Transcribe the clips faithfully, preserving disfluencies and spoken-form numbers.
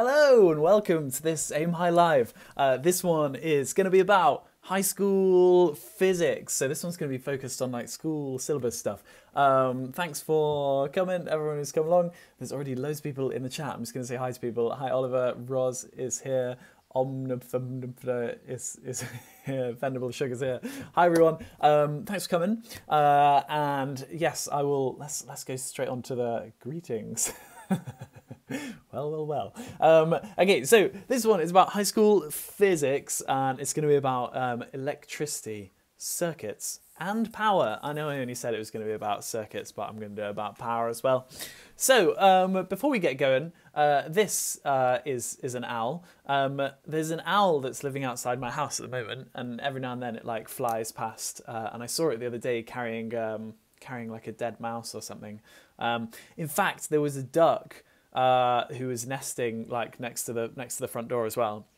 Hello and welcome to this Aim High Live. Uh, this one is going to be about high school physics. So this one's going to be focused on like school syllabus stuff. Um, thanks for coming, everyone who's come along. There's already loads of people in the chat. I'm just going to say hi to people. Hi Oliver, Roz is here. Omniphompna is, is here, Vendable Sugar's here. Hi everyone, um, thanks for coming. Uh, and yes, I will, let's, let's go straight on to the greetings. Well, well, well. Um, okay, so this one is about high school physics, and it's going to be about um, electricity, circuits, and power. I know I only said it was going to be about circuits, but I'm going to do about power as well. So um, before we get going, uh, this uh, is is an owl. Um, there's an owl that's living outside my house at the moment, and every now and then it like flies past, uh, and I saw it the other day carrying um, carrying like a dead mouse or something. Um, in fact, there was a duck uh, who was nesting like next to the next to the front door as well.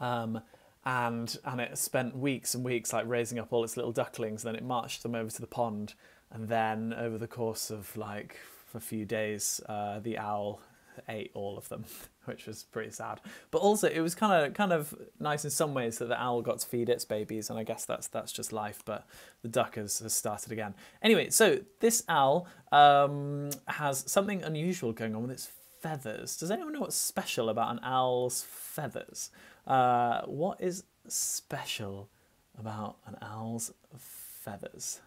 Um, and and it spent weeks and weeks like raising up all its little ducklings, and then it marched them over to the pond, and then over the course of like a few days uh, the owl ate all of them, which was pretty sad. But also it was kind of kind of nice in some ways that the owl got to feed its babies, and I guess that's that's just life, but the duck has, has started again. Anyway, so this owl um, has something unusual going on with its feathers. Does anyone know what's special about an owl's feathers? Uh, what is special about an owl's feathers?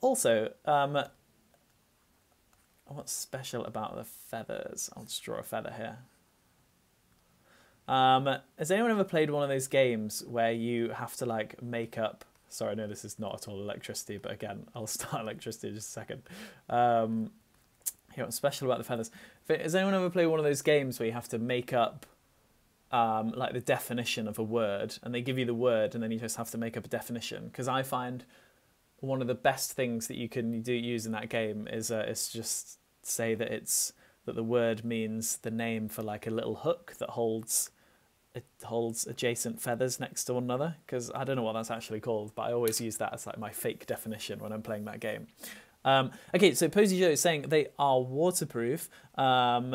Also, um, what's special about the feathers? I'll just draw a feather here. Um, has anyone ever played one of those games where you have to like make up... Sorry, I know this is not at all electricity, but again, I'll start electricity in just a second. Um, here, what's special about the feathers? Has anyone ever played one of those games where you have to make up um, like the definition of a word, and they give you the word and then you just have to make up a definition? Because I find... one of the best things that you can do use in that game is uh, is just say that it's that the word means the name for like a little hook that holds it holds adjacent feathers next to one another. Because I don't know what that's actually called, but I always use that as like my fake definition when I'm playing that game. Um, okay, so Posey Joe is saying they are waterproof, um,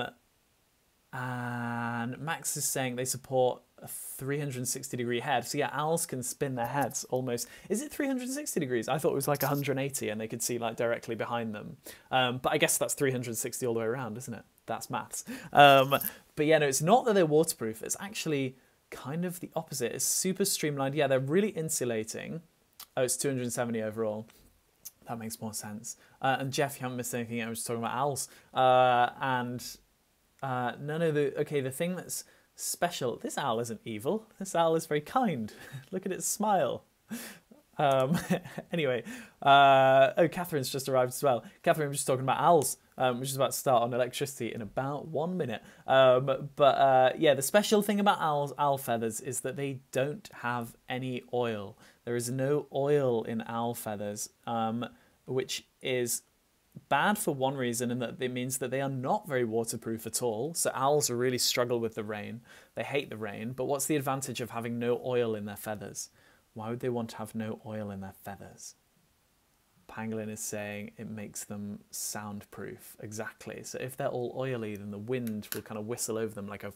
and Max is saying they support a three hundred sixty degree head. So yeah, owls can spin their heads almost. Is it three hundred sixty degrees? I thought it was like one hundred eighty and they could see like directly behind them. Um, but I guess that's three hundred sixty all the way around, isn't it? That's maths. Um, but yeah, no, it's not that they're waterproof. It's actually kind of the opposite. It's super streamlined. Yeah, they're really insulating. Oh, it's two hundred seventy overall. That makes more sense. Uh, and Jeff, you haven't missed anything. I was just talking about owls. Uh, and uh, no, no, the, okay, the thing that's special. This owl isn't evil. This owl is very kind. Look at its smile. Um, anyway, uh, oh, Catherine's just arrived as well. Catherine was just talking about owls, um, which is about to start on electricity in about one minute. Um, but uh, yeah, the special thing about owls, owl feathers, is that they don't have any oil. There is no oil in owl feathers, um, which is bad for one reason, and that it means that they are not very waterproof at all. So owls really struggle with the rain. They hate the rain. But what's the advantage of having no oil in their feathers? Why would they want to have no oil in their feathers? Pangolin is saying it makes them soundproof. Exactly. So if they're all oily, then the wind will kind of whistle over them like a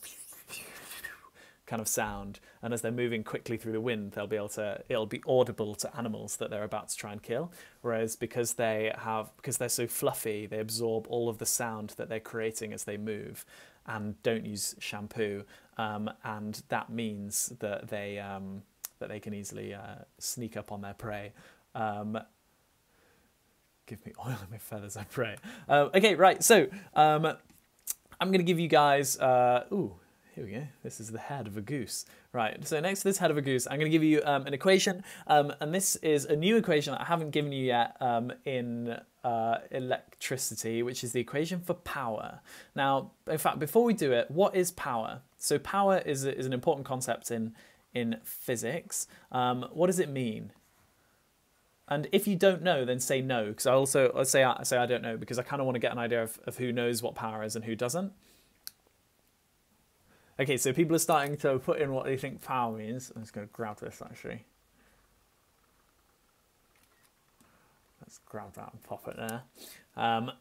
kind of sound. And as they're moving quickly through the wind, they'll be able to, it'll be audible to animals that they're about to try and kill. Whereas because they have, because they're so fluffy, they absorb all of the sound that they're creating as they move, and don't use shampoo. Um, and that means that they, um, that they can easily uh, sneak up on their prey. Um, give me oil in my feathers, I pray. Uh, okay, right. So um, I'm going to give you guys, uh, ooh, here we go. This is the head of a goose. Right, so next to this head of a goose, I'm going to give you um, an equation. Um, and this is a new equation that I haven't given you yet um, in uh, electricity, which is the equation for power. Now, in fact, before we do it, what is power? So power is, is an important concept in, in physics. Um, what does it mean? And if you don't know, then say no, because I also I'll say, I, say I don't know, because I kind of want to get an idea of, of who knows what power is and who doesn't. Okay, so people are starting to put in what they think power means. I'm just going to grab this, actually. Let's grab that and pop it there. Um,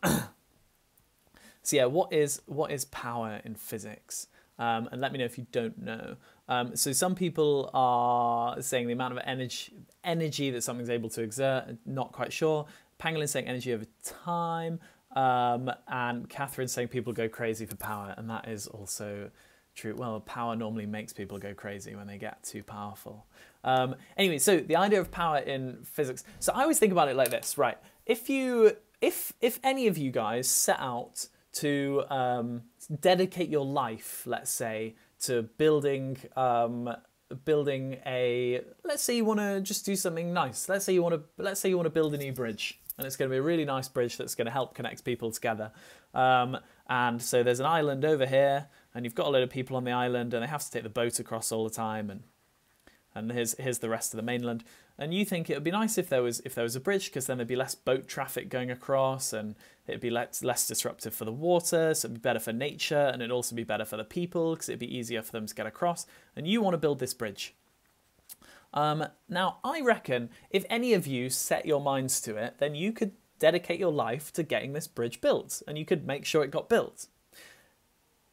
So yeah, what is what is power in physics? Um, and let me know if you don't know. Um, so some people are saying the amount of energy energy that something's able to exert. Not quite sure. Pangolin's saying energy over time, um, and Catherine's saying people go crazy for power, and that is also true. Well, power normally makes people go crazy when they get too powerful. Um, anyway, so the idea of power in physics. So I always think about it like this, right? If you, if if any of you guys set out to um, dedicate your life, let's say, to building um, building a, let's say you want to just do something nice. Let's say you want to let's say you want to build a new bridge, and it's going to be a really nice bridge that's going to help connect people together. Um, and so there's an island over here, and you've got a load of people on the island, and they have to take the boat across all the time, and and here's here's the rest of the mainland. And you think it would be nice if there was if there was a bridge, because then there'd be less boat traffic going across, and it'd be less, less disruptive for the water, so it'd be better for nature, and it'd also be better for the people, because it'd be easier for them to get across. And you want to build this bridge. Um, now, I reckon if any of you set your minds to it, then you could dedicate your life to getting this bridge built, and you could make sure it got built.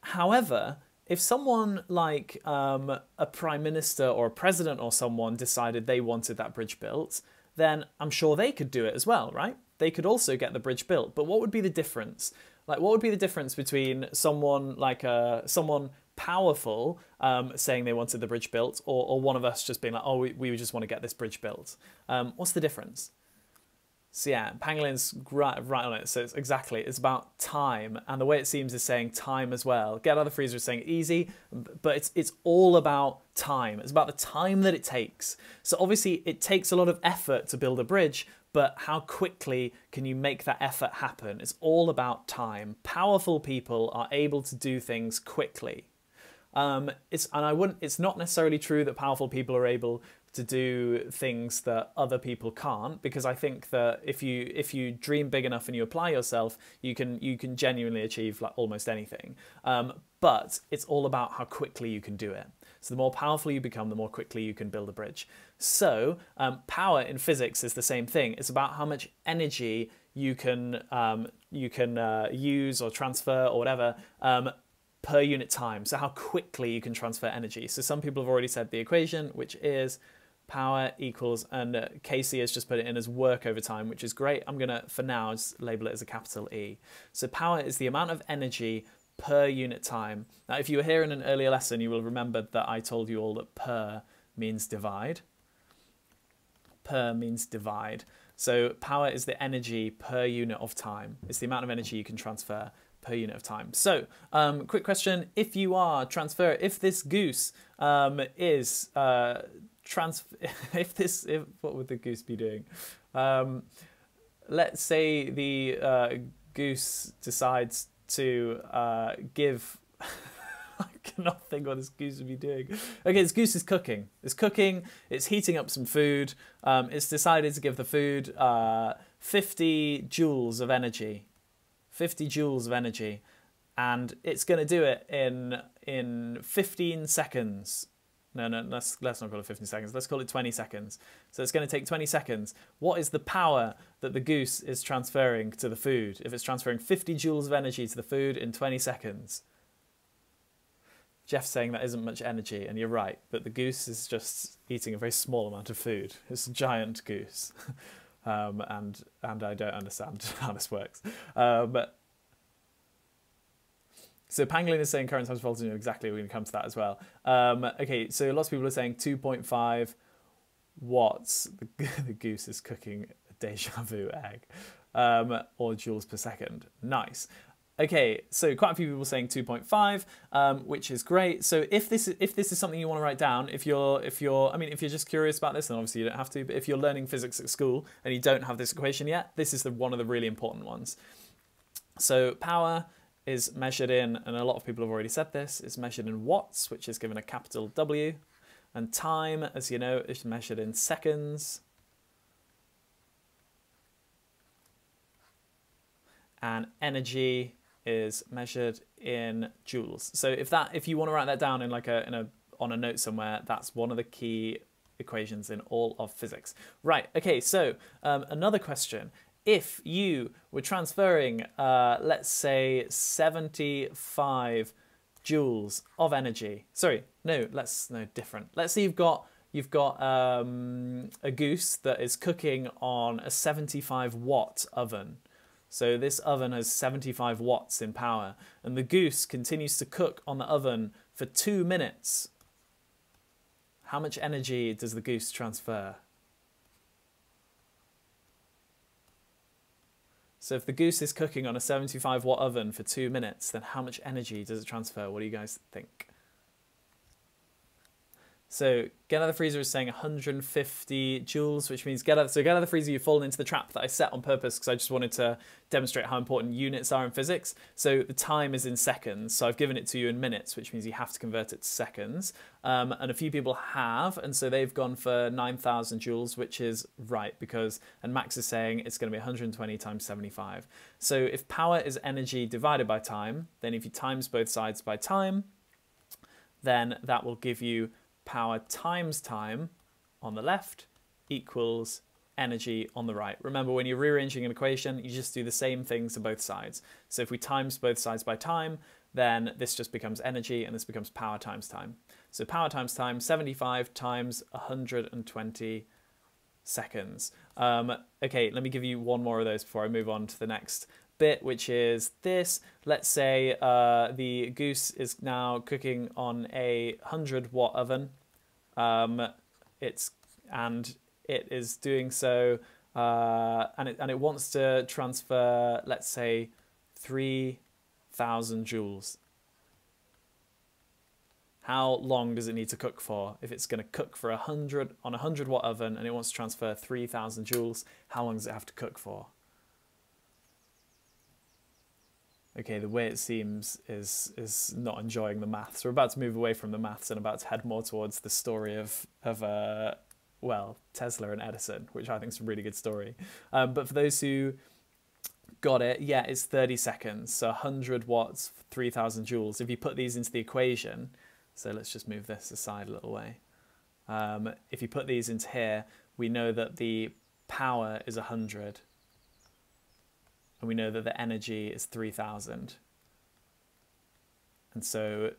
However, if someone like um, a prime minister or a president or someone decided they wanted that bridge built, then I'm sure they could do it as well, right? They could also get the bridge built. But what would be the difference? Like, what would be the difference between someone like a, someone powerful um, saying they wanted the bridge built, or, or one of us just being like, oh, we, we just want to get this bridge built? Um, what's the difference? So yeah, Pangolin's right, right on it. So it's exactly, it's about time. And the way it seems is saying time as well. Get Out of the Freezer is saying easy, but it's, it's all about time. It's about the time that it takes. So obviously it takes a lot of effort to build a bridge, but how quickly can you make that effort happen? It's all about time. Powerful people are able to do things quickly. Um, it's, and I wouldn't, it's not necessarily true that powerful people are able to do things that other people can't, because I think that if you if you dream big enough and you apply yourself, you can you can genuinely achieve like almost anything. Um, but it's all about how quickly you can do it. So the more powerful you become, the more quickly you can build a bridge. So um, power in physics is the same thing. It's about how much energy you can um, you can uh, use or transfer or whatever. Um, per unit time, so how quickly you can transfer energy. So some people have already said the equation, which is power equals, and uh, Casey has just put it in as work over time, which is great. I'm gonna, for now, just label it as a capital E. So power is the amount of energy per unit time. Now, if you were here in an earlier lesson, you will remember that I told you all that per means divide. Per means divide. So power is the energy per unit of time. It's the amount of energy you can transfer per unit of time. So, um, quick question, if you are transfer, if this goose um, is, uh, trans, if this, if, what would the goose be doing? Um, let's say the uh, goose decides to uh, give, I cannot think what this goose would be doing. Okay, this goose is cooking. It's cooking, it's heating up some food, um, it's decided to give the food uh, fifty joules of energy. fifty joules of energy, and it's going to do it in in fifteen seconds. No, no, let's, let's not call it fifteen seconds. Let's call it twenty seconds. So it's going to take twenty seconds. What is the power that the goose is transferring to the food? If it's transferring fifty joules of energy to the food in twenty seconds. Jeff's saying that isn't much energy, and you're right, but the goose is just eating a very small amount of food. It's a giant goose. Um, and and I don't understand how this works. Um, so Pangolin is saying current times voltage. You know exactly, we're going to come to that as well. Um, okay, so lots of people are saying two point five watts. The, the goose is cooking a deja vu egg, um, or joules per second. Nice. Okay, so quite a few people saying two point five, um, which is great. So if this is, if this is something you want to write down, if you're if you're I mean if you're just curious about this, then obviously you don't have to. But if you're learning physics at school and you don't have this equation yet, this is the one of the really important ones. So power is measured in, and a lot of people have already said this, it's measured in watts, which is given a capital W, and time, as you know, is measured in seconds. And energy is measured in joules. So if that, if you want to write that down in like a, in a, on a note somewhere, that's one of the key equations in all of physics. Right, okay, so um, another question. if you were transferring, uh, let's say, seventy-five joules of energy. Sorry, no, let's no different. Let's say you've got you've got um, a goose that is cooking on a seventy-five watt oven. So this oven has seventy-five watts in power, and the goose continues to cook on the oven for two minutes. How much energy does the goose transfer? So if the goose is cooking on a seventy-five watt oven for two minutes, then how much energy does it transfer? What do you guys think? So Get Out of the Freezer is saying one hundred fifty joules, which means get out. So Get Out of the Freezer, you've fallen into the trap that I set on purpose because I just wanted to demonstrate how important units are in physics. So the time is in seconds. So I've given it to you in minutes, which means you have to convert it to seconds. Um, and a few people have, and so they've gone for nine thousand joules, which is right because, and Max is saying it's going to be one hundred twenty times seventy-five. So if power is energy divided by time, then if you times both sides by time, then that will give you power times time on the left equals energy on the right. Remember, when you're rearranging an equation, you just do the same things to both sides. So if we times both sides by time, then this just becomes energy, and this becomes power times time. So power times time, seventy-five times one hundred twenty seconds. Um, okay, let me give you one more of those before I move on to the next bit, which is this. Let's say uh, the goose is now cooking on a one hundred watt oven. Um, it's and it is doing so, uh, and it and it wants to transfer, let's say, three thousand joules. How long does it need to cook for? If it's going to cook for a hundred on a one hundred watt oven and it wants to transfer three thousand joules, how long does it have to cook for? Okay, The Way It Seems is is not enjoying the maths. We're about to move away from the maths and about to head more towards the story of, of uh, well, Tesla and Edison, which I think is a really good story. Um, but for those who got it, yeah, it's thirty seconds. So one hundred watts, three thousand joules. If you put these into the equation, so let's just move this aside a little way. Um, if you put these into here, we know that the power is one hundred. And we know that the energy is three thousand. And so,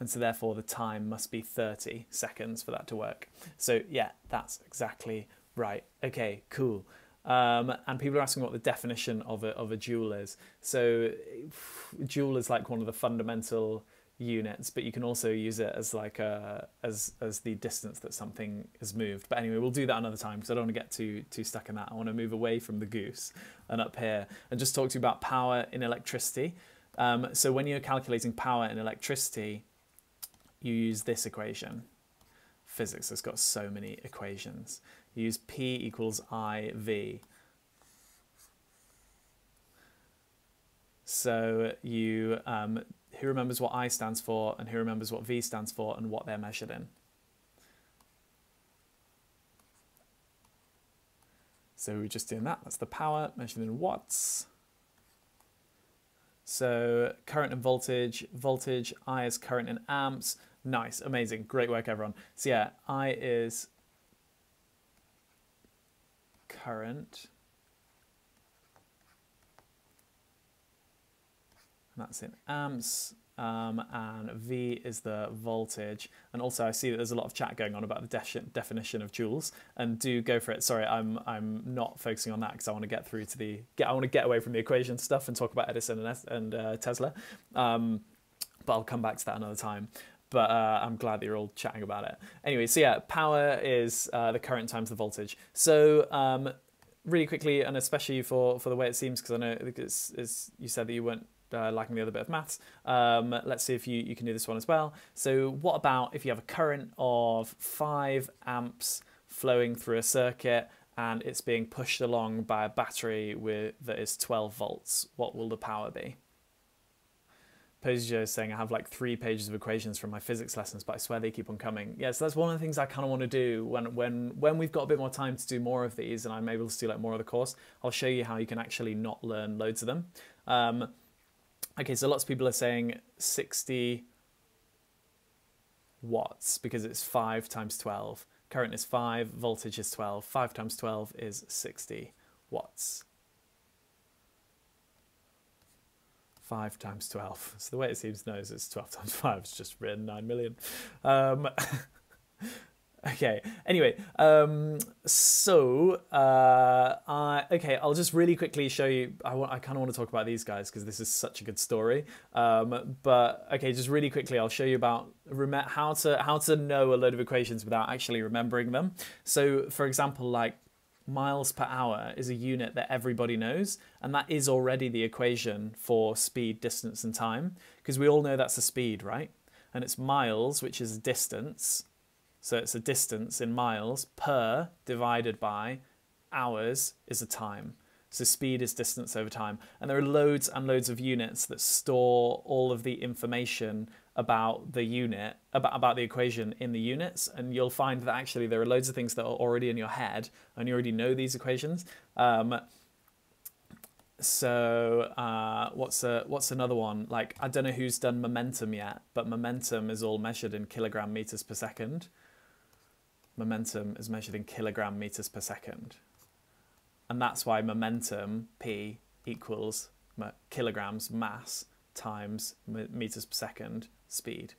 and so therefore the time must be thirty seconds for that to work. So yeah, that's exactly right. Okay, cool. Um, and people are asking what the definition of a, of a joule is. So joule is like one of the fundamental units, but you can also use it as like a as as the distance that something has moved. But anyway, we'll do that another time because I don't want to get too too stuck in that. I want to move away from the goose and up here and just talk to you about power in electricity. Um, so when you're calculating power in electricity, you use this equation. Physics has got so many equations. You use P equals I V. So you um, who remembers what I stands for and who remembers what V stands for and what they're measured in? So we're just doing that. That's the power measured in watts. So current and voltage, voltage, I is current in amps. Nice, amazing, great work everyone. So yeah, I is current. And that's in amps, um, and V is the voltage. And also I see that there's a lot of chat going on about the de definition of joules, and do go for it. Sorry, I'm I'm not focusing on that because I want to get through to the get I want to get away from the equation stuff and talk about Edison and, and uh, Tesla. Um, but I'll come back to that another time. But uh, I'm glad that you're all chatting about it. Anyway, so yeah, power is uh, the current times the voltage. So um, really quickly, and especially for for The Way It Seems, because I know it's, it's, you said that you weren't Uh, liking the other bit of maths. Um, let's see if you, you can do this one as well. So what about if you have a current of five amps flowing through a circuit and it's being pushed along by a battery with that is twelve volts, what will the power be? Posey Joe is saying, I have like three pages of equations from my physics lessons, but I swear they keep on coming. Yeah, so that's one of the things I kind of want to do when, when, when we've got a bit more time to do more of these and I'm able to do like more of the course, I'll show you how you can actually not learn loads of them. Um, Okay, so lots of people are saying sixty watts because it's five times twelve. current is five, voltage is twelve, five times twelve is sixty watts. Five times twelve. So the way it seems knows it's twelve times five. It's just written nine million. Um, okay. Anyway, um, so uh, I okay. I'll just really quickly show you. I want. I kind of want to talk about these guys because this is such a good story. Um, but okay, just really quickly, I'll show you about how to how to know a load of equations without actually remembering them. So, for example, like. Miles per hour is a unit that everybody knows, and that is already the equation for speed, distance, and time, because we all know that's a speed, right? And it's miles, which is distance, so it's a distance in miles, per divided by hours is a time. So speed is distance over time. And there are loads and loads of units that store all of the information about the unit, about, about the equation in the units. And you'll find that actually there are loads of things that are already in your head and you already know these equations. Um, so uh, what's, a, what's another one? Like, I don't know who's done momentum yet, but momentum is all measured in kilogram meters per second. Momentum is measured in kilogram meters per second. And that's why momentum, P, equals kilograms, mass, times meters per second, speed,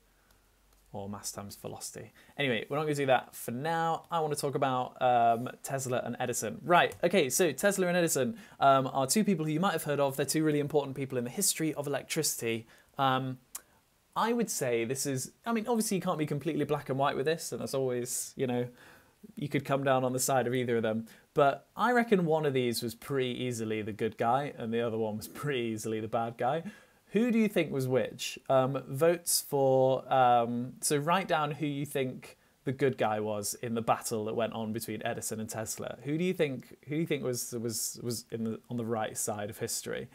or mass times velocity. Anyway, we're not going to do that for now. I want to talk about um, Tesla and Edison. Right, okay, so Tesla and Edison um, are two people who you might have heard of. They're two really important people in the history of electricity. Um, I would say this is, I mean, obviously you can't be completely black and white with this, and as always, you know, you could come down on the side of either of them. But I reckon one of these was pretty easily the good guy and the other one was pretty easily the bad guy. Who do you think was which? Um, votes for... Um, so write down who you think the good guy was in the battle that went on between Edison and Tesla. Who do you think, who do you think was, was, was in the, on the right side of history?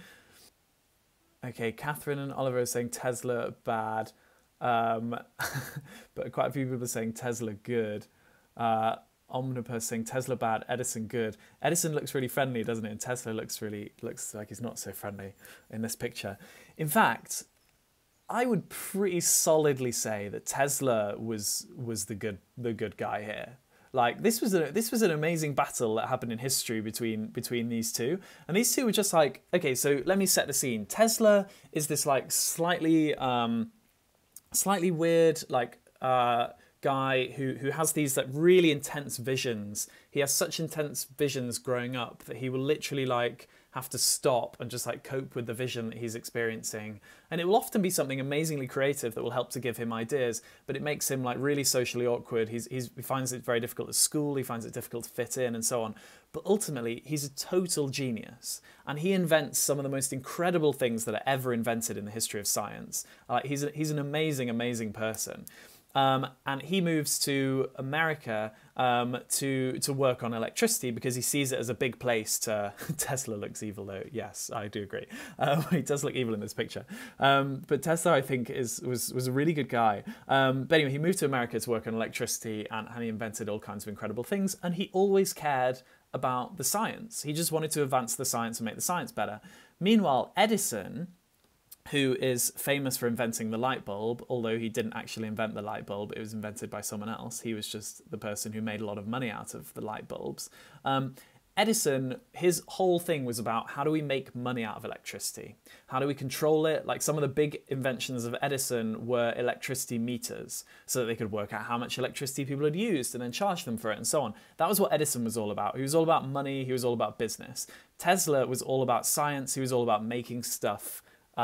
Okay, Catherine and Oliver are saying Tesla bad. Um, but quite a few people are saying Tesla good. Uh, Omniphompna saying Tesla bad, Edison good. Edison looks really friendly, doesn't it? And Tesla looks really looks like he's not so friendly in this picture. In fact, I would pretty solidly say that Tesla was was the good the good guy here. Like, this was a, this was an amazing battle that happened in history between between these two, and these two were just like, okay, so let me set the scene. Tesla is this like slightly um, slightly weird like. Uh, guy who, who has these like really intense visions. He has such intense visions growing up that he will literally like have to stop and just like cope with the vision that he's experiencing. And it will often be something amazingly creative that will help to give him ideas, but it makes him like really socially awkward. He's, he's, he finds it very difficult at school, he finds it difficult to fit in and so on. But ultimately, he's a total genius, and he invents some of the most incredible things that are ever invented in the history of science. Uh, he's, a, he's an amazing, amazing person. Um, and he moves to America um, to to work on electricity because he sees it as a big place to... Tesla looks evil though, yes, I do agree. Um, he does look evil in this picture. Um, but Tesla, I think, is was, was a really good guy. Um, but anyway, he moved to America to work on electricity, and, and he invented all kinds of incredible things, and he always cared about the science. He just wanted to advance the science and make the science better. Meanwhile, Edison, who is famous for inventing the light bulb, although he didn't actually invent the light bulb, it was invented by someone else. He was just the person who made a lot of money out of the light bulbs. Um, Edison, his whole thing was about how do we make money out of electricity? How do we control it? Like, some of the big inventions of Edison were electricity meters, so that they could work out how much electricity people had used and then charge them for it and so on. That was what Edison was all about. He was all about money, he was all about business. Tesla was all about science, he was all about making stuff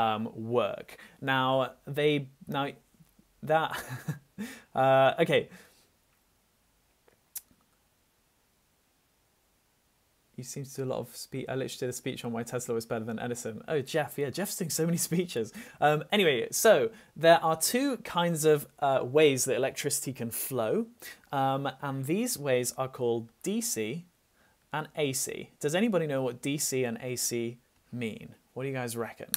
Um, work. Now they now that uh, okay. You seem to do a lot of speech. I literally did a speech on why Tesla was better than Edison. Oh, Jeff, yeah, Jeff's doing so many speeches. Um, anyway, so there are two kinds of uh, ways that electricity can flow, um, and these ways are called D C and A C. Does anybody know what D C and A C mean? What do you guys reckon?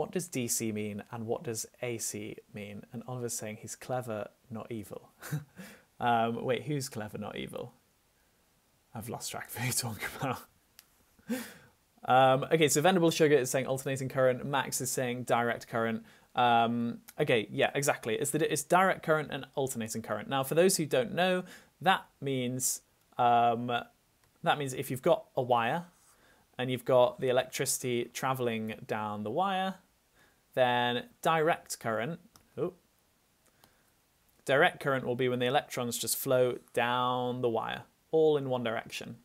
What does D C mean and what does A C mean? And Oliver's saying he's clever, not evil. um, wait, who's clever, not evil? I've lost track of who you're talking about. Um, okay, so Vendable Sugar is saying alternating current. Max is saying direct current. Um, okay, yeah, exactly. It's, the, it's direct current and alternating current. Now, for those who don't know, that means um, that means if you've got a wire and you've got the electricity traveling down the wire, then direct current, oh, direct current will be when the electrons just flow down the wire, all in one direction.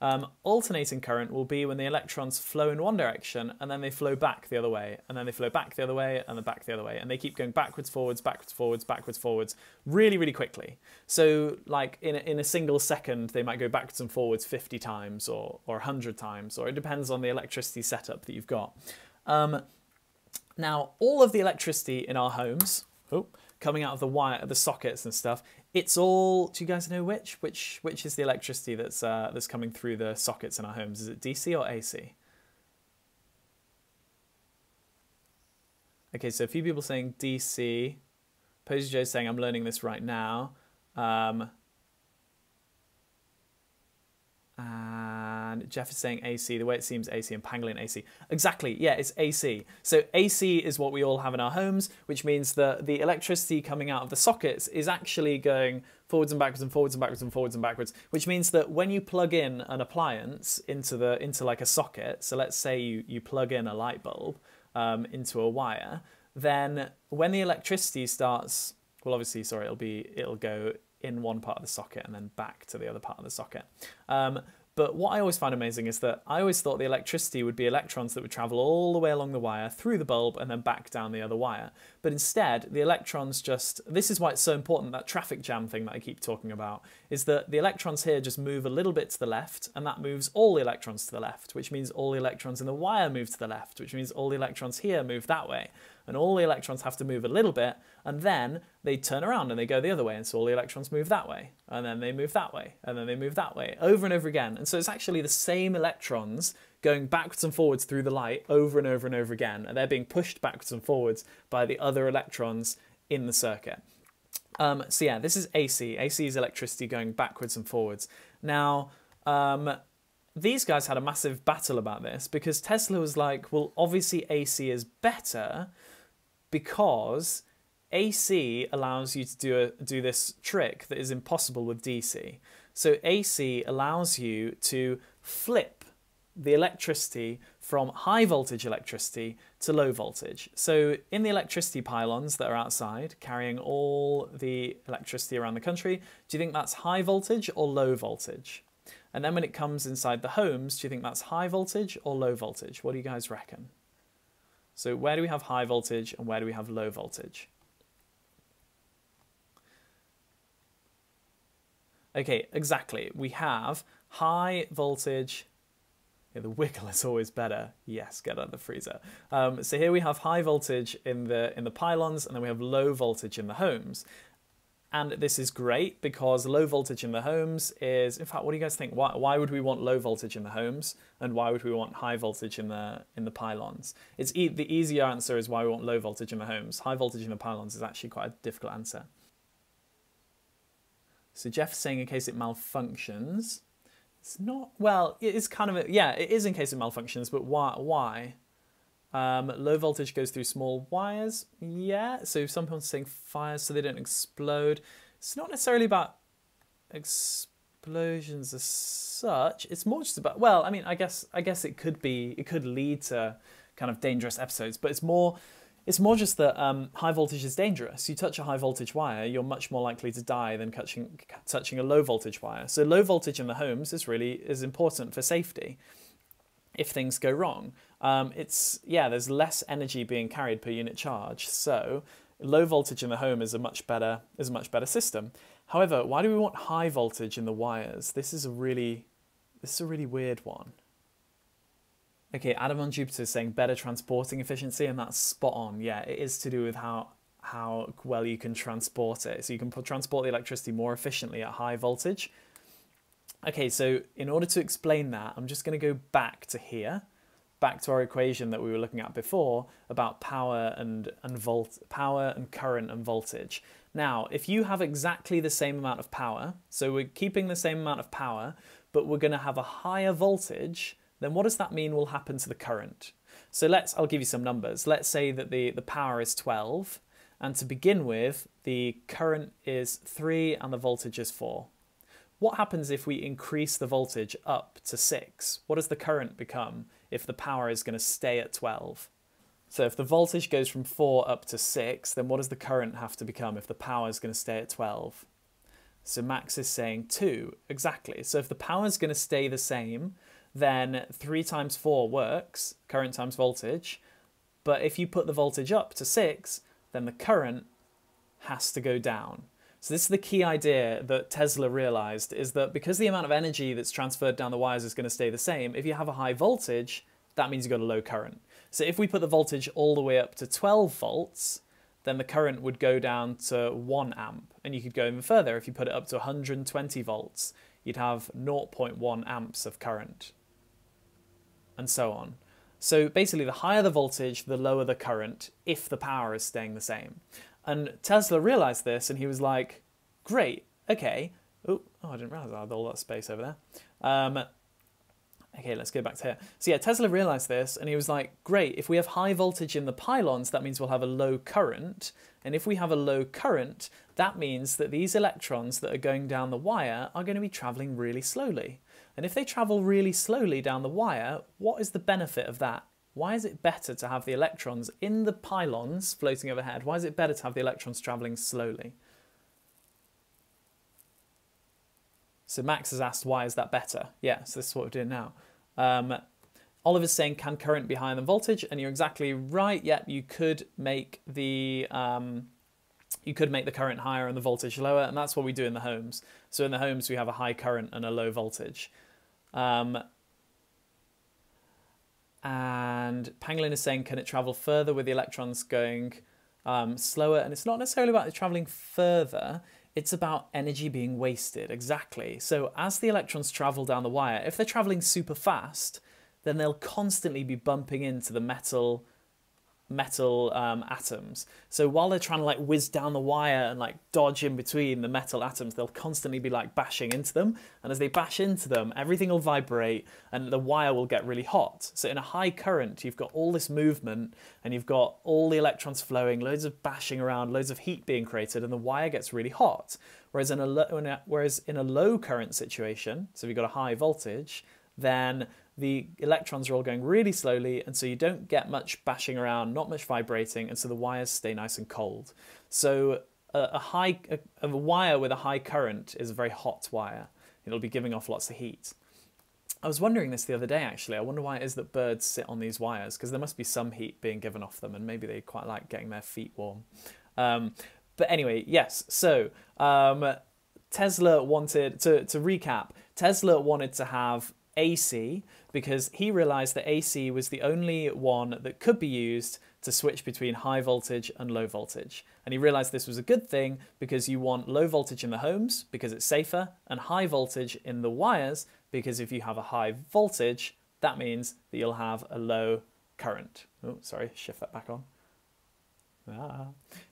Um, alternating current will be when the electrons flow in one direction and then they flow back the other way, and then they flow back the other way, and then back the other way, and they keep going backwards, forwards, backwards, forwards, backwards, forwards, really, really quickly. So like in a, in a single second, they might go backwards and forwards fifty times or, or one hundred times, or it depends on the electricity setup that you've got. Um, now, all of the electricity in our homes, oh, coming out of the wire, the sockets and stuff, it's all, do you guys know which? Which which is the electricity that's uh, that's coming through the sockets in our homes? Is it D C or A C? Okay, so a few people saying D C. Posey Joe's saying, I'm learning this right now. Um, and Jeff is saying A C, the way it seems A C, and Pangolin A C. Exactly, yeah, it's A C. So A C is what we all have in our homes, which means that the electricity coming out of the sockets is actually going forwards and backwards and forwards and backwards and forwards and backwards, which means that when you plug in an appliance into the into like a socket, so let's say you, you plug in a light bulb um, into a wire, then when the electricity starts, well obviously, sorry, it'll be, it'll go in one part of the socket and then back to the other part of the socket. Um, but what I always find amazing is that I always thought the electricity would be electrons that would travel all the way along the wire, through the bulb, and then back down the other wire. But instead, the electrons just, this is why it's so important, that traffic jam thing that I keep talking about, is that the electrons here just move a little bit to the left, and that moves all the electrons to the left, which means all the electrons in the wire move to the left, which means all the electrons here move that way. And all the electrons have to move a little bit, and then they turn around and they go the other way, and so all the electrons move that way, and then they move that way, and then they move that way, over and over again. And so it's actually the same electrons going backwards and forwards through the light over and over and over again, and they're being pushed backwards and forwards by the other electrons in the circuit. Um, so yeah, this is A C. A C is electricity going backwards and forwards. Now, um, these guys had a massive battle about this, because Tesla was like, well, obviously A C is better, because A C allows you to do, a, do this trick that is impossible with D C. So A C allows you to flip the electricity from high voltage electricity to low voltage. So in the electricity pylons that are outside, carrying all the electricity around the country, do you think that's high voltage or low voltage? And then when it comes inside the homes, do you think that's high voltage or low voltage? What do you guys reckon? So where do we have high voltage and where do we have low voltage? Okay, exactly. We have high voltage. Yeah, the wiggle is always better. Yes, get out of the freezer. Um, so here we have high voltage in the, in the pylons, and then we have low voltage in the homes. And this is great, because low voltage in the homes is, in fact, what do you guys think? Why, why would we want low voltage in the homes, and why would we want high voltage in the in the pylons? It's e the easier answer is why we want low voltage in the homes. High voltage in the pylons is actually quite a difficult answer. So Jeff's saying in case it malfunctions. It's not, well, it is kind of, a, yeah, it is in case it malfunctions, but why? Why? Um, low voltage goes through small wires, yeah, so some people are saying fires so they don't explode. It's not necessarily about explosions as such, it's more just about, well, I mean, I guess I guess it could be, it could lead to kind of dangerous episodes, but it's more, it's more just that um, high voltage is dangerous. You touch a high voltage wire, you're much more likely to die than touching, touching a low voltage wire. So low voltage in the homes is really, is important for safety if things go wrong. Um, it's, yeah, there's less energy being carried per unit charge, so low voltage in the home is a much better, is a much better system. However, why do we want high voltage in the wires? This is a really, this is a really weird one. Okay, Adam on Jupiter is saying better transporting efficiency, and that's spot on. Yeah, it is to do with how, how well you can transport it. So you can put, transport the electricity more efficiently at high voltage. Okay, so in order to explain that, I'm just going to go back to here, back to our equation that we were looking at before about power and, and volt, power and current and voltage. Now, if you have exactly the same amount of power, so we're keeping the same amount of power, but we're going to have a higher voltage then what does that mean will happen to the current? So let's, I'll give you some numbers. Let's say that the, the power is twelve, and to begin with, the current is three and the voltage is four. What happens if we increase the voltage up to six? What does the current become if the power is going to stay at twelve? So if the voltage goes from four up to six, then what does the current have to become if the power is going to stay at twelve? So Max is saying two, exactly. So if the power is going to stay the same, then three times four works, current times voltage. But if you put the voltage up to six, then the current has to go down. So this is the key idea that Tesla realized, is that because the amount of energy that's transferred down the wires is going to stay the same, if you have a high voltage, that means you've got a low current. So if we put the voltage all the way up to twelve volts, then the current would go down to one amp. And you could go even further. If you put it up to one hundred twenty volts, you'd have zero point one amps of current, and so on. So basically, the higher the voltage, the lower the current, if the power is staying the same. And Tesla realized this, and he was like, great, okay. Ooh, oh, I didn't realize I had all that space over there. Um, okay, let's go back to here. So yeah, Tesla realized this, and he was like, great, if we have high voltage in the pylons, that means we'll have a low current. And if we have a low current, that means that these electrons that are going down the wire are going to be traveling really slowly. And if they travel really slowly down the wire, what is the benefit of that? Why is it better to have the electrons in the pylons floating overhead? Why is it better to have the electrons traveling slowly? So Max has asked, why is that better? Yeah, so this is what we're doing now. Um, Oliver's saying, can current be higher than voltage? And you're exactly right. Yep, you could make the... Um, you could make the current higher and the voltage lower, and that's what we do in the homes. So in the homes, we have a high current and a low voltage. Um, and Pangolin is saying, can it travel further with the electrons going um, slower? And it's not necessarily about it traveling further, it's about energy being wasted, exactly. So as the electrons travel down the wire, if they're traveling super fast, then they'll constantly be bumping into the metal metal um, atoms. So while they're trying to like whiz down the wire and like dodge in between the metal atoms, they'll constantly be like bashing into them. And as they bash into them, everything will vibrate and the wire will get really hot. So in a high current, you've got all this movement and you've got all the electrons flowing, loads of bashing around, loads of heat being created, and the wire gets really hot. Whereas in a, lo in a, whereas in a low current situation, so if you've got a high voltage, then the electrons are all going really slowly, and so you don't get much bashing around, not much vibrating, and so the wires stay nice and cold. So a, a, high, a, a wire with a high current is a very hot wire. It'll be giving off lots of heat. I was wondering this the other day, actually. I wonder why it is that birds sit on these wires, because there must be some heat being given off them, and maybe they quite like getting their feet warm. Um, but anyway, yes, so um, Tesla wanted, to, to recap, Tesla wanted to have A C, because he realized that A C was the only one that could be used to switch between high voltage and low voltage. And he realized this was a good thing because you want low voltage in the homes because it's safer, and high voltage in the wires because if you have a high voltage, that means that you'll have a low current. Oh, sorry, shift that back on. Ah.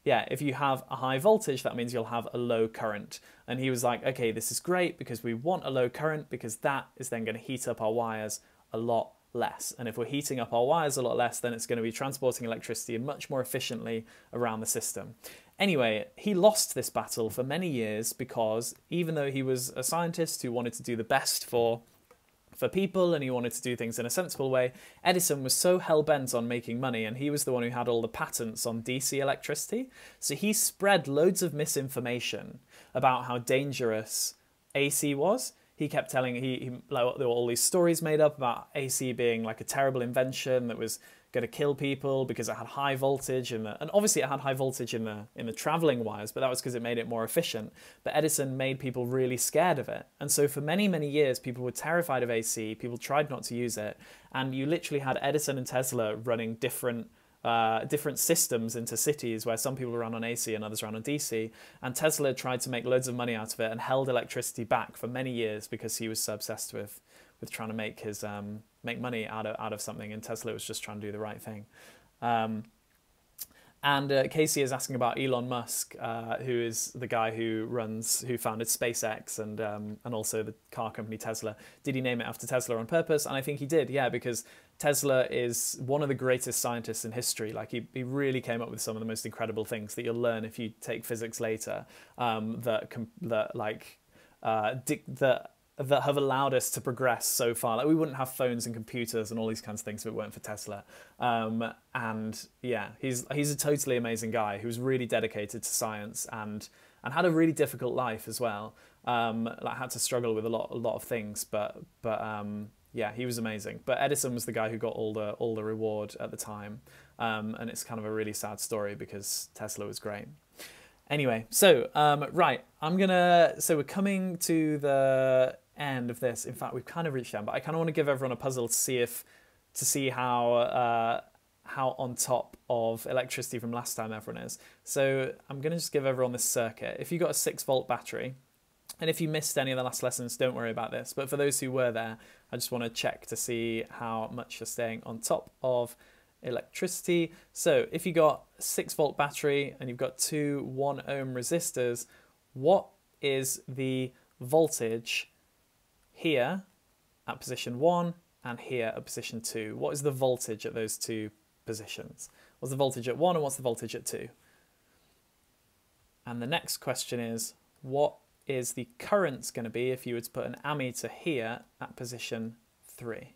Yeah, if you have a high voltage, that means you'll have a low current. And he was like, okay, this is great because we want a low current because that is then going to heat up our wires a lot less. And if we're heating up our wires a lot less, then it's going to be transporting electricity much more efficiently around the system. Anyway, he lost this battle for many years because even though he was a scientist who wanted to do the best for for people and he wanted to do things in a sensible way, Edison was so hell-bent on making money, and he was the one who had all the patents on D C electricity. So he spread loads of misinformation about how dangerous A C was. He kept telling, he, he like, there were all these stories made up about A C being like a terrible invention that was going to kill people because it had high voltage in the, and obviously it had high voltage in the in the traveling wires, but that was because it made it more efficient. But Edison made people really scared of it, and so for many many years people were terrified of A C. People tried not to use it, and you literally had Edison and Tesla running different Uh, different systems into cities where some people ran on A C and others ran on D C, and Tesla tried to make loads of money out of it and held electricity back for many years because he was so obsessed with with trying to make his um, make money out of out of something, and Tesla was just trying to do the right thing. Um, And uh, Casey is asking about Elon Musk, uh, who is the guy who runs, who founded SpaceX and um, and also the car company Tesla. Did he name it after Tesla on purpose? And I think he did, yeah, because Tesla is one of the greatest scientists in history. Like he, he really came up with some of the most incredible things that you'll learn if you take physics later. Um, that that like uh, that that have allowed us to progress so far. Like we wouldn't have phones and computers and all these kinds of things if it weren't for Tesla. Um, and yeah, he's he's a totally amazing guy who's really dedicated to science and and had a really difficult life as well. Um, like had to struggle with a lot a lot of things, but but um, yeah, he was amazing. But Edison was the guy who got all the all the reward at the time, um, and it's kind of a really sad story because Tesla was great. Anyway, so um, right, I'm gonna so we're coming to the end of this. In fact, we've kind of reached them, but I kind of want to give everyone a puzzle to see if to see how uh, how on top of electricity from last time everyone is. So I'm gonna just give everyone this circuit. If you got a six volt battery, and if you missed any of the last lessons, don't worry about this. But for those who were there, I just want to check to see how much you're staying on top of electricity. So if you got a six volt battery and you've got two one ohm resistors, what is the voltage here at position one and here at position two? What is the voltage at those two positions? What's the voltage at one and what's the voltage at two? And the next question is, what is the current's going to be if you were to put an ammeter here at position three?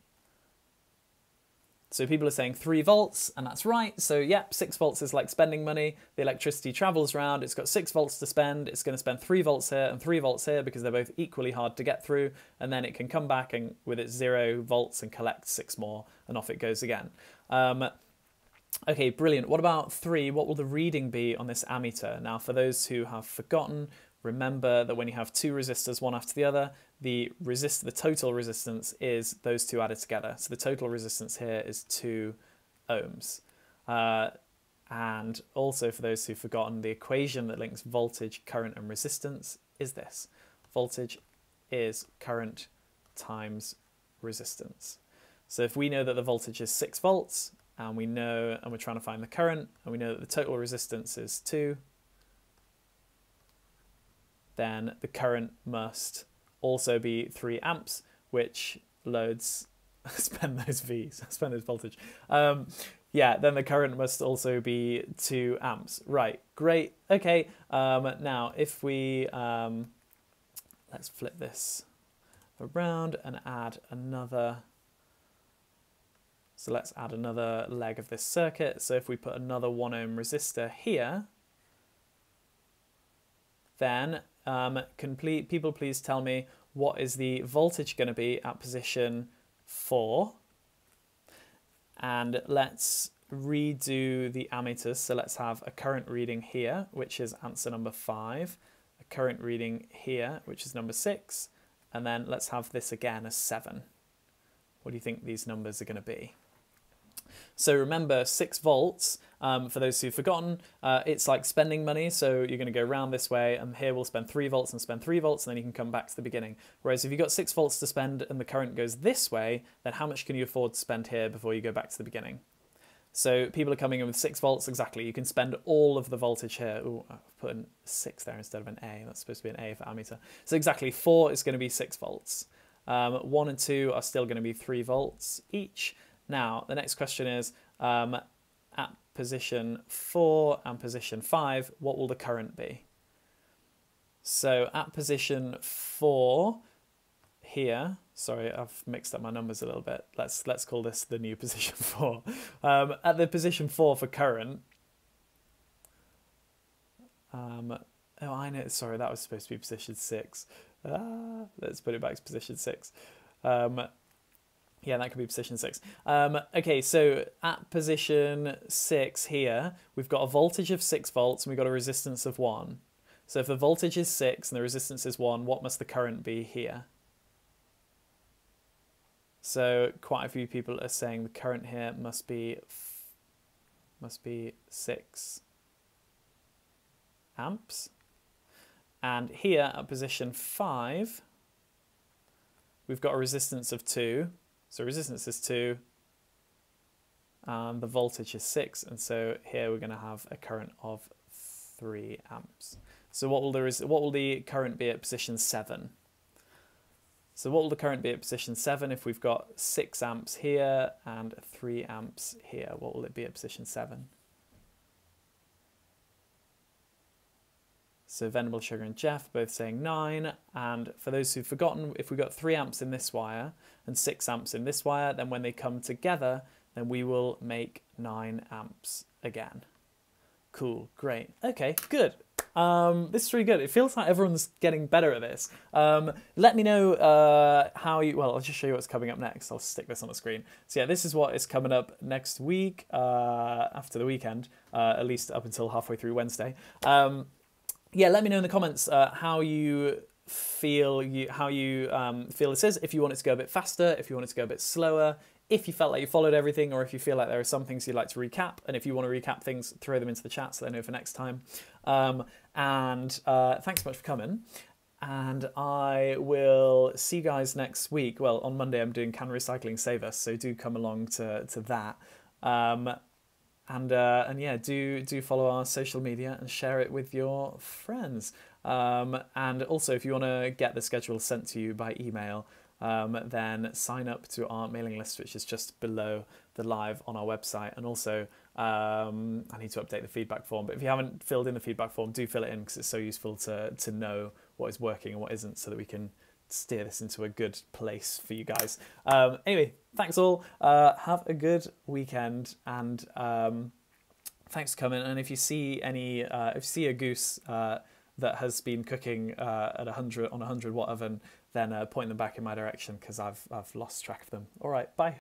So people are saying three volts, and that's right. So yep, six volts is like spending money. The electricity travels round. It's got six volts to spend. It's going to spend three volts here and three volts here because they're both equally hard to get through. And then it can come back and with its zero volts and collect six more, and off it goes again. Um, okay, brilliant. What about three? What will the reading be on this ammeter? Now, for those who have forgotten, remember that when you have two resistors, one after the other, the resist the total resistance is those two added together. So the total resistance here is two ohms. Uh, and also for those who've forgotten, the equation that links voltage, current, and resistance is this. Voltage is current times resistance. So if we know that the voltage is six volts, and we know, and we're trying to find the current, and we know that the total resistance is two, then the current must also be three amps, which loads, spend those V's, spend those voltage. Um, yeah, then the current must also be two amps. Right, great, okay. Um, now, if we, um, let's flip this around and add another, so let's add another leg of this circuit. So if we put another one ohm resistor here, then um, complete, people please tell me what is the voltage going to be at position four. And let's redo the ammeters. So let's have a current reading here, which is answer number five, a current reading here, which is number six, and then let's have this again as seven. What do you think these numbers are going to be? So remember, six volts, um, for those who've forgotten, uh, it's like spending money. So you're going to go round this way, and here we'll spend three volts and spend three volts, and then you can come back to the beginning. Whereas if you've got six volts to spend and the current goes this way, then how much can you afford to spend here before you go back to the beginning? So people are coming in with six volts, exactly. You can spend all of the voltage here. Ooh, I've put a six there instead of an A. That's supposed to be an A for ammeter. So exactly, four is going to be six volts. Um, one and two are still going to be three volts each. Now, the next question is, um, at position four and position five, what will the current be? So at position four here, sorry, I've mixed up my numbers a little bit. Let's, let's call this the new position four. Um, at the position four for current, um, oh, I know, sorry, that was supposed to be position six. Ah, let's put it back to position six. Um, Yeah, that could be position six. Um, okay, so at position six here, we've got a voltage of six volts and we've got a resistance of one. So if the voltage is six and the resistance is one, what must the current be here? So quite a few people are saying the current here must be must be six amps. And here at position five, we've got a resistance of two. So resistance is two, Um, the voltage is six, and so here we're going to have a current of three amps. So what will there is what will the current be at position seven? So what will the current be at position seven if we've got six amps here and three amps here? What will it be at position seven? So Vendable Sugar and Jeff both saying nine, and for those who've forgotten, if we've got three amps in this wire and six amps in this wire, then when they come together, then we will make nine amps again. Cool, great, okay, good. Um, this is really good. It feels like everyone's getting better at this. Um, let me know uh, how you, well, I'll just show you what's coming up next. I'll stick this on the screen. So yeah, this is what is coming up next week, uh, after the weekend, uh, at least up until halfway through Wednesday. Um, yeah, let me know in the comments uh, how you feel you, how you um, feel this is, if you want it to go a bit faster, if you want it to go a bit slower, if you felt like you followed everything, or if you feel like there are some things you'd like to recap, and if you want to recap things, throw them into the chat so they know for next time. Um, and uh, thanks so much for coming. And I will see you guys next week. Well, on Monday I'm doing Can Recycling Save Us, so do come along to, to that. Um, and uh, and yeah, do, do follow our social media and share it with your friends. Um, and also, if you want to get the schedule sent to you by email, Um, then sign up to our mailing list, which is just below the live on our website. And also, um, I need to update the feedback form, but if you haven't filled in the feedback form, do fill it in, because it's so useful to, to know what is working and what isn't, so that we can steer this into a good place for you guys. Um, anyway, thanks all. Uh, have a good weekend, and um, thanks for coming. And if you see any, uh, if you see a goose uh, that has been cooking uh, at one hundred on a one hundred watt oven, then uh, point them back in my direction, because I've, I've lost track of them. All right, bye.